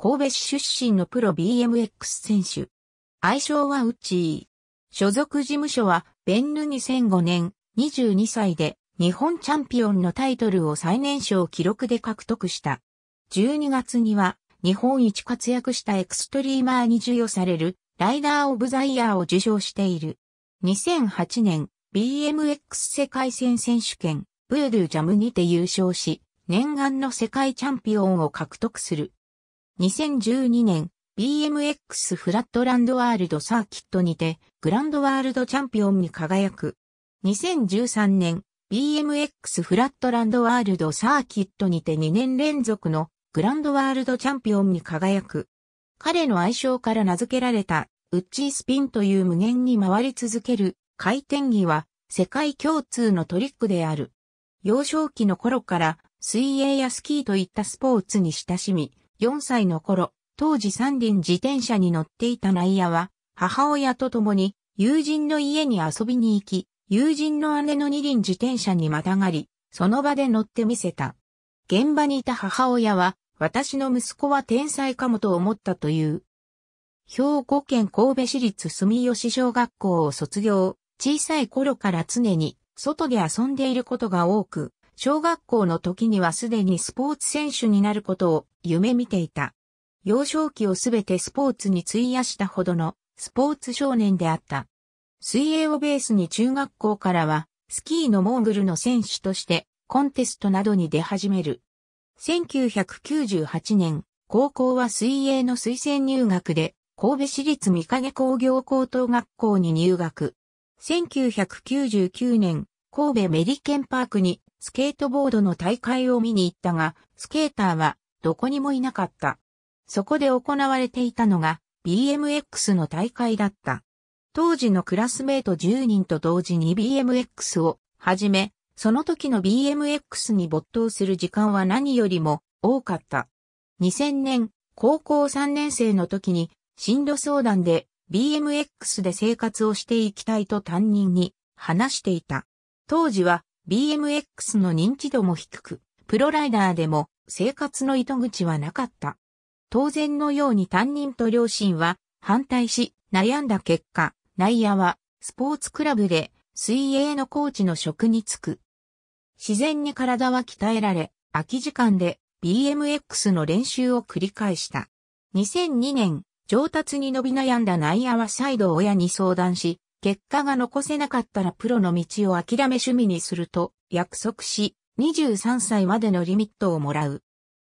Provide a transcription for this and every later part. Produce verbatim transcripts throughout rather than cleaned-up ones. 神戸市出身のプロ ビーエムエックス 選手。愛称はウッチー。所属事務所はベンヌにせんごねんにじゅうにさいで日本チャンピオンのタイトルを最年少記録で獲得した。じゅうにがつには日本一活躍したエクストリーマーに授与されるライダーオブザイヤーを受賞している。にせんはちねん ビーエムエックス 世界戦選手権ブードゥージャムにて優勝し、念願の世界チャンピオンを獲得する。にせんじゅうにねん ビーエムエックス フラットランドワールドサーキットにてグランドワールドチャンピオンに輝く。にせんじゅうさんねん ビーエムエックス フラットランドワールドサーキットにてにねん連続のグランドワールドチャンピオンに輝く。彼の愛称から名付けられたウッチースピンという無限に回り続ける回転技は世界共通のトリックである。幼少期の頃から水泳やスキーといったスポーツに親しみ、よんさいの頃、当時三輪自転車に乗っていたナイアは母親と共に友人の家に遊びに行き、友人の姉の二輪自転車にまたがり、その場で乗ってみせた。現場にいた母親は、私の息子は天才かもと思ったという。兵庫県神戸市立住吉小学校を卒業、小さい頃から常に外で遊んでいることが多く、小学校の時にはすでにスポーツ選手になることを夢見ていた。幼少期をすべてスポーツに費やしたほどのスポーツ少年であった。水泳をベースに中学校からはスキーのモーグルの選手としてコンテストなどに出始める。せんきゅうひゃくきゅうじゅうはちねん、高校は水泳の推薦入学で神戸市立御影工業高等学校に入学。せんきゅうひゃくきゅうじゅうきゅうねん、神戸メリケンパークにスケートボードの大会を見に行ったが、スケーターはどこにもいなかった。そこで行われていたのが ビーエムエックス の大会だった。当時のクラスメートじゅうにんと同時に ビーエムエックス を始め、その時の ビーエムエックス に没頭する時間は何よりも多かった。にせんねん、高校さんねん生の時に進路相談で ビーエムエックス で生活をしていきたいと担任に話していた。当時は ビーエムエックス の認知度も低く、プロライダーでも生活の糸口はなかった。当然のように担任と両親は反対し悩んだ結果、ナイアはスポーツクラブで水泳のコーチの職に就く。自然に体は鍛えられ、空き時間で ビーエムエックス の練習を繰り返した。にせんにねん、上達に伸び悩んだナイアは再度親に相談し、結果が残せなかったらプロの道を諦め趣味にすると約束し、にじゅうさんさいまでのリミットをもらう。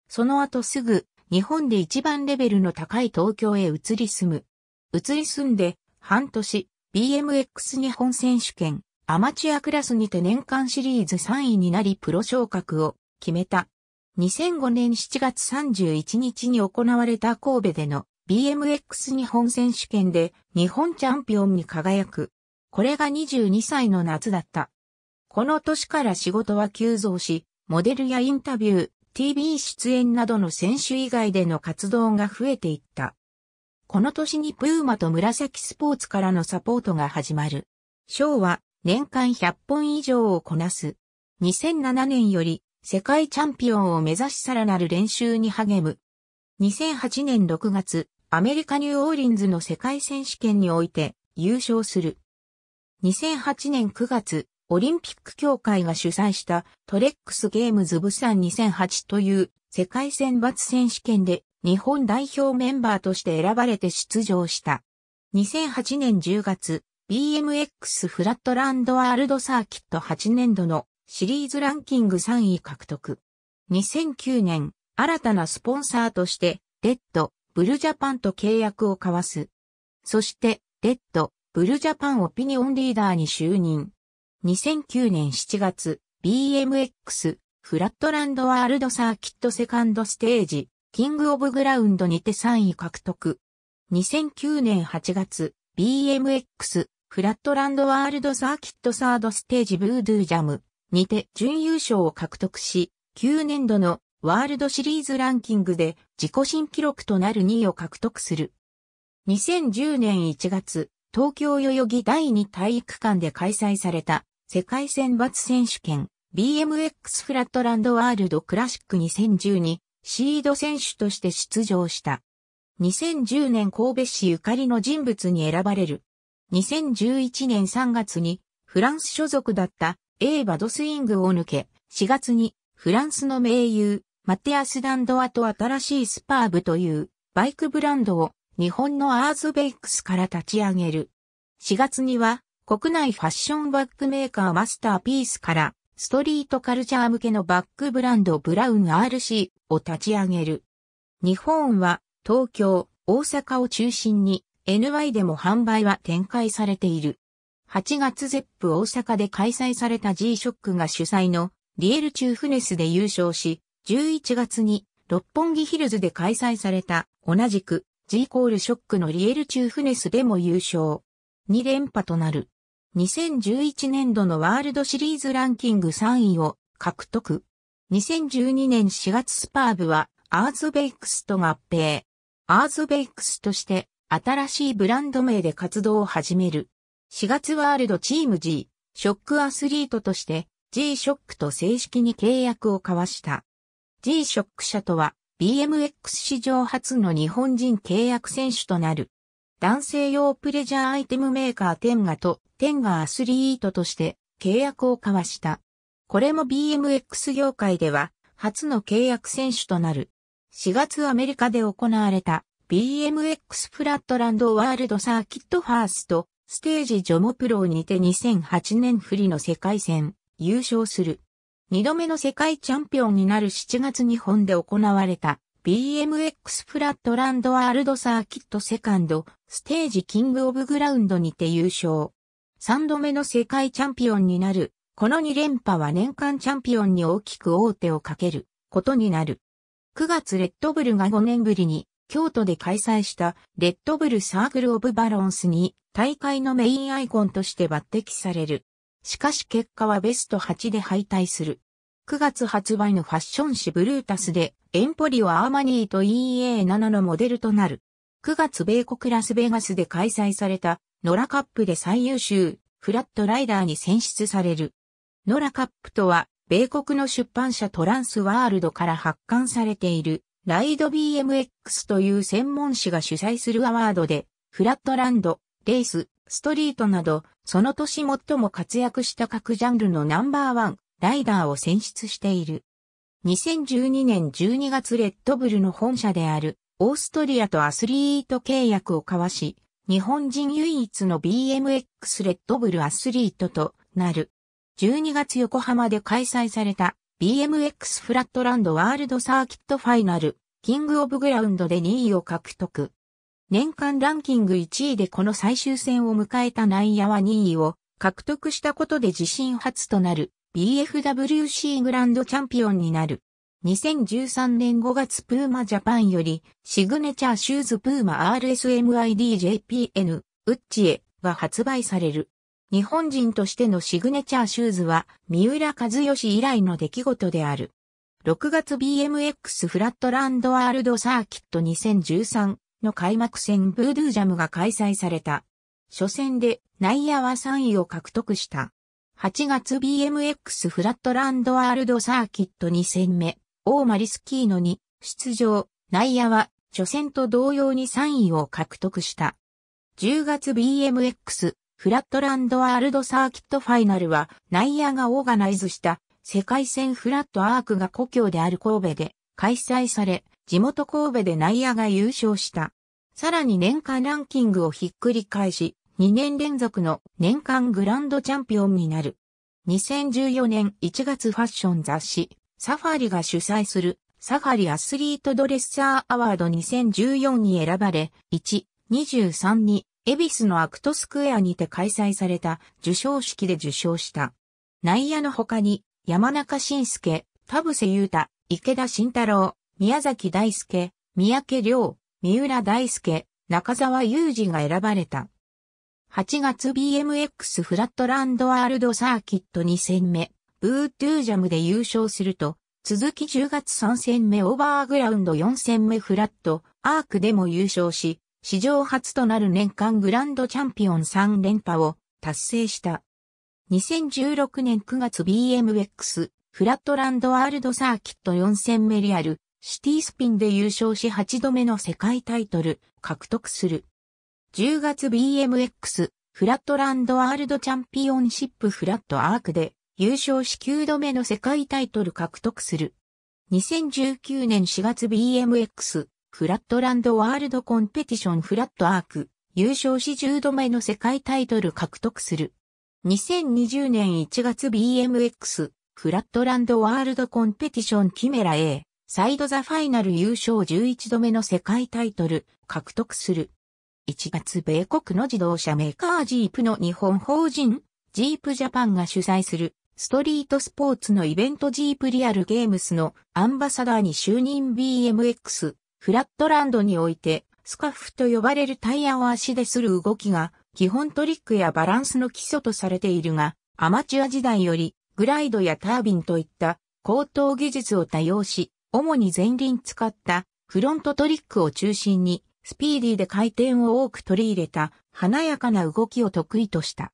その後すぐ、日本で一番レベルの高い東京へ移り住む。移り住んで、半年、ビーエムエックス 日本選手権、アマチュアクラスにて年間シリーズさんいになりプロ昇格を決めた。にせんごねんしちがつさんじゅういちにちに行われた神戸での ビーエムエックス 日本選手権で日本チャンピオンに輝く。これがにじゅうにさいの夏だった。この年から仕事は急増し、モデルやインタビュー、ティーブイ 出演などの選手以外での活動が増えていった。この年に ピューマ と紫スポーツからのサポートが始まる。賞は年間ひゃっぽん以上をこなす。にせんななねんより世界チャンピオンを目指しさらなる練習に励む。にせんはちねんろくがつ、アメリカ・ニューオーリンズの世界選手権において優勝する。にせんはちねんくがつ、オリンピック協会が主催したトレックスゲームズブサンにせんはちという世界選抜選手権で日本代表メンバーとして選ばれて出場した。にせんはちねんじゅうがつ、ビーエムエックス フラットランドワールドサーキットはちねん度のシリーズランキングさんい獲得。にせんきゅうねん、新たなスポンサーとして、レッド、ブルジャパンと契約を交わす。そして、レッド、ブルジャパンオピニオンリーダーに就任。にせんきゅうねんしちがつ、ビーエムエックス、フラットランドワールドサーキットセカンドステージ、キングオブグラウンドにてさんい獲得。にせんきゅうねんはちがつ、ビーエムエックス、フラットランドワールドサーキットサードステージブードゥージャムにて準優勝を獲得し、きゅうねん度のワールドシリーズランキングで自己新記録となるにいを獲得する。にせんじゅうねんいちがつ、東京代々木第に体育館で開催された世界選抜選手権 ビーエムエックス フラットランドワールドクラシックにせんじゅうにシード選手として出場した。にせんじゅうねん神戸市ゆかりの人物に選ばれる。にせんじゅういちねんさんがつにフランス所属だった エー バドスイングを抜け、しがつにフランスの名優、マテアス・ダンドアと新しいスパーブというバイクブランドを日本のアーズベイクスから立ち上げる。しがつには国内ファッションバッグメーカーマスターピースからストリートカルチャー向けのバッグブランドブラウン アールシー を立ち上げる。日本は東京、大阪を中心に エヌワイ でも販売は展開されている。はちがつゼップ大阪で開催された ジーショック が主催のリエルチューフネスで優勝し、じゅういちがつに六本木ヒルズで開催された同じく ジーショック のリエルチューフネスでも優勝。に連覇となる。にせんじゅういちねん度のワールドシリーズランキングさんいを獲得。にせんじゅうにねんしがつスパーブはアーズベイクスと合併。アーズベイクスとして新しいブランド名で活動を始める。しがつワールドチーム G-ショック アスリートとして ジーショック と正式に契約を交わした。G-ショック 社とは ビーエムエックス 史上初の日本人契約選手となる。男性用プレジャーアイテムメーカーテンガとテンガアスリートとして契約を交わした。これも ビーエムエックス 業界では初の契約選手となる。しがつアメリカで行われた ビーエムエックス フラットランドワールドサーキットファーストステージジョモプロにてにせんはちねんフリの世界戦優勝する。にどめの世界チャンピオンになるしちがつ日本で行われた ビーエムエックス フラットランドワールドサーキットセカンドステージキングオブグラウンドにて優勝。さんどめの世界チャンピオンになる。このに連覇は年間チャンピオンに大きく王手をかけることになる。くがつレッドブルがごねんぶりに京都で開催したレッドブルサークルオブバロンスに大会のメインアイコンとして抜擢される。しかし結果はベストはちで敗退する。くがつ発売のファッション誌ブルータスでエンポリオアーマニーと イーエーセブン のモデルとなる。くがつ米国ラスベガスで開催されたノラカップで最優秀フラットライダーに選出される。ノラカップとは米国の出版社トランスワールドから発刊されているライド ビーエムエックス という専門誌が主催するアワードでフラットランド、レース、ストリートなど、その年最も活躍した各ジャンルのナンバーワン、ライダーを選出している。にせんじゅうにねんじゅうにがつレッドブルの本社である、オーストリアとアスリート契約を交わし、日本人唯一の ビーエムエックス レッドブルアスリートとなる。じゅうにがつ横浜で開催された、ビーエムエックス フラットランドワールドサーキットファイナル、キングオブグラウンドでにいを獲得。年間ランキングいちいでこの最終戦を迎えたナイアはにいを獲得したことで自身初となる ビーエフダブリューシー グランドチャンピオンになる。にせんじゅうさんねんごがつ PUMA Japan よりシグネチャーシューズ PUMA アールエスエムアイディージェーピーエヌ ウッチエが発売される。日本人としてのシグネチャーシューズは三浦知良以来の出来事である。ろくがつ ビーエムエックス フラットランドワールドサーキットにせんじゅうさんの開幕戦ブードゥージャムが開催された。初戦でナイアはさんいを獲得した。はちがつ ビーエムエックス フラットランドワールドサーキットに戦目、オーマリスキーノに出場、ナイアは初戦と同様にさんいを獲得した。じゅうがつ ビーエムエックス フラットランドワールドサーキットファイナルはナイアがオーガナイズした世界戦フラットアークが故郷である神戸で開催され、地元神戸でナイアが優勝した。さらに年間ランキングをひっくり返し、にねん連続の年間グランドチャンピオンになる。にせんじゅうよねんいちがつファッション雑誌、サファリが主催するサファリアスリートドレッサーアワードにせんじゅうよんに選ばれ、いち、にじゅうさんに、恵比寿のアクトスクエアにて開催された受賞式で受賞した。ナイアの他に、山中伸介、田臥勇太、池田信太郎、宮崎大輔、三宅亮、三浦大輔、中澤裕二が選ばれた。はちがつ ビーエムエックス フラットランドワールドサーキットに戦目、ブードゥージャムで優勝すると、続きじゅうがつさん戦目オーバーグラウンドよん戦目フラット、アークでも優勝し、史上初となる年間グランドチャンピオンさん連覇を達成した。にせんじゅうろくねんくがつ ビーエムエックス フラットランドワールドサーキットよん戦目リアル、シティスピンで優勝しはちどめの世界タイトル獲得する。じゅうがつ ビーエムエックス フラットランドワールドチャンピオンシップフラットアークで優勝しきゅうどめの世界タイトル獲得する。にせんじゅうきゅうねんしがつ ビーエムエックス フラットランドワールドコンペティションフラットアーク優勝しじゅうどめの世界タイトル獲得する。にせんにじゅうねんいちがつ ビーエムエックス フラットランドワールドコンペティションキメラ A サイドザファイナル優勝じゅういちどめの世界タイトル獲得する。いちがつ米国の自動車メーカージープの日本法人ジープジャパンが主催するストリートスポーツのイベントジープリアルゲームスのアンバサダーに就任 ビーエムエックス フラットランドにおいてスカフと呼ばれるタイヤを足でする動きが基本トリックやバランスの基礎とされているが、アマチュア時代よりグライドやタービンといった高等技術を多用し、主に前輪使ったフロントトリックを中心にスピーディーで回転を多く取り入れた華やかな動きを得意とした。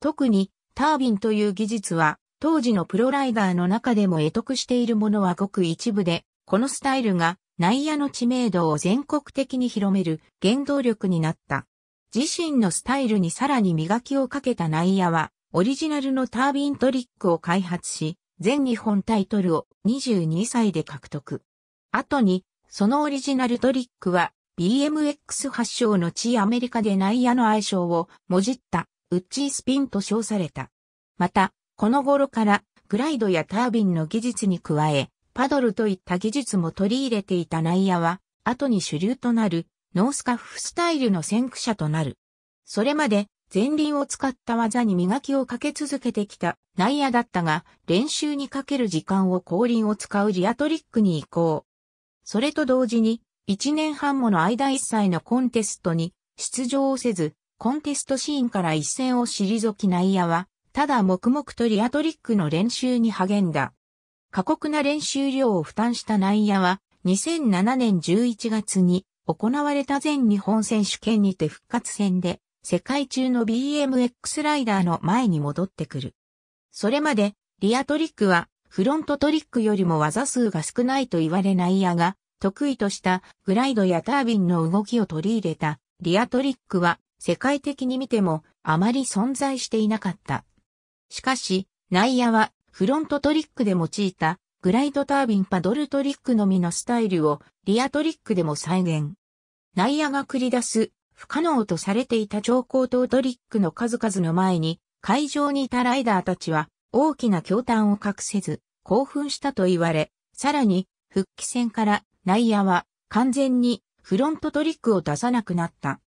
特にタービンという技術は当時のプロライダーの中でも会得しているものはごく一部で、このスタイルが内野の知名度を全国的に広める原動力になった。自身のスタイルにさらに磨きをかけた内野は、オリジナルのタービントリックを開発し、全日本タイトルをにじゅうにさいで獲得。後に、そのオリジナルトリックは、ビーエムエックス 発祥の地アメリカで内野の愛称をもじった、ウッチースピンと称された。また、この頃から、グライドやタービンの技術に加え、パドルといった技術も取り入れていた内野は、後に主流となる、ノースカフスタイルの先駆者となる。それまで前輪を使った技に磨きをかけ続けてきた内野だったが、練習にかける時間を後輪を使うリアトリックに移行。それと同時にいちねんはんもの間一切のコンテストに出場をせず、コンテストシーンから一線を退き内野は、ただ黙々とリアトリックの練習に励んだ。過酷な練習量を負担した内野はにせんななねんじゅういちがつに、行われた全日本選手権にて復活戦で世界中の ビーエムエックス ライダーの前に戻ってくる。それまでリアトリックはフロントトリックよりも技数が少ないと言われ内野が得意としたグライドやタービンの動きを取り入れたリアトリックは世界的に見てもあまり存在していなかった。しかし内野はフロントトリックで用いたグライドタービンパドルトリックのみのスタイルをリアトリックでも再現。内野が繰り出す不可能とされていた超高等トリックの数々の前に会場にいたライダーたちは大きな驚嘆を隠せず興奮したと言われ、さらに復帰戦から内野は完全にフロントトリックを出さなくなった。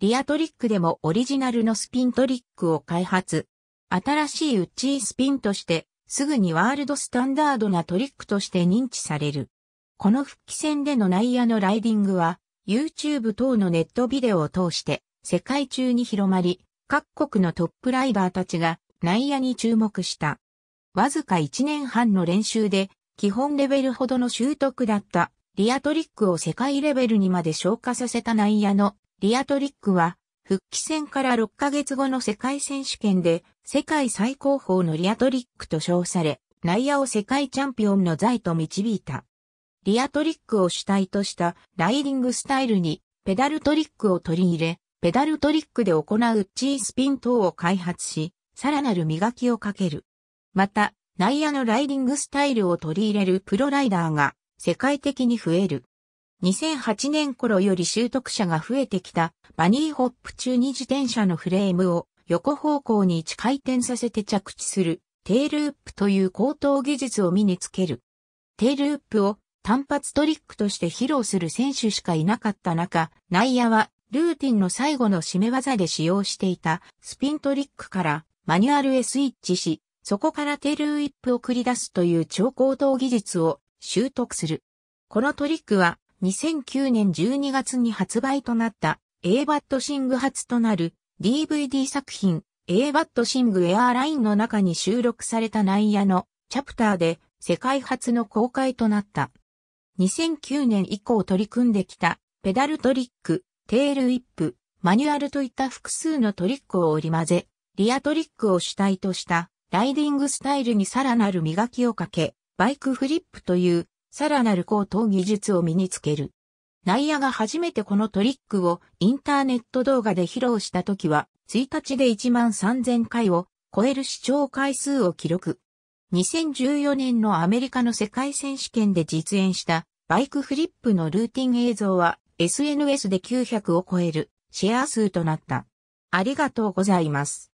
リアトリックでもオリジナルのスピントリックを開発。新しいウッチースピンとしてすぐにワールドスタンダードなトリックとして認知される。この復帰戦での内野のライディングは YouTube 等のネットビデオを通して世界中に広まり、各国のトップライダーたちが内野に注目した。わずかいちねんはんの練習で基本レベルほどの習得だったリアトリックを世界レベルにまで昇華させた内野のリアトリックは復帰戦からろっかげつごの世界選手権で世界最高峰のリアトリックと称され、内野を世界チャンピオンの座へと導いた。リアトリックを主体としたライディングスタイルにペダルトリックを取り入れ、ペダルトリックで行う G スピン等を開発し、さらなる磨きをかける。また、内野のライディングスタイルを取り入れるプロライダーが世界的に増える。にせんはちねん頃より習得者が増えてきたバニーホップ中に自転車のフレームを横方向にいちかい転させて着地するテーループという高等技術を身につける。テーループを単発トリックとして披露する選手しかいなかった中、内野はルーティンの最後の締め技で使用していたスピントリックからマニュアルへスイッチし、そこからテールウィップを繰り出すという超高等技術を習得する。このトリックはにせんきゅうねんじゅうにがつに発売となった エーバットシング初となるディーブイディー 作品 エーバットシングエアーラインの中に収録された内野のチャプターで世界初の公開となった。にせんきゅうねん以降取り組んできたペダルトリック、テールウィップ、マニュアルといった複数のトリックを織り交ぜ、リアトリックを主体としたライディングスタイルにさらなる磨きをかけ、バイクフリップというさらなる高等技術を身につける。ナイアが初めてこのトリックをインターネット動画で披露した時は、いちにちで いちまんさんぜん 回を超える視聴回数を記録。にせんじゅうよねんのアメリカの世界選手権で実演したバイクフリップのルーティン映像は エスエヌエス できゅうひゃくを超えるシェア数となった。ありがとうございます。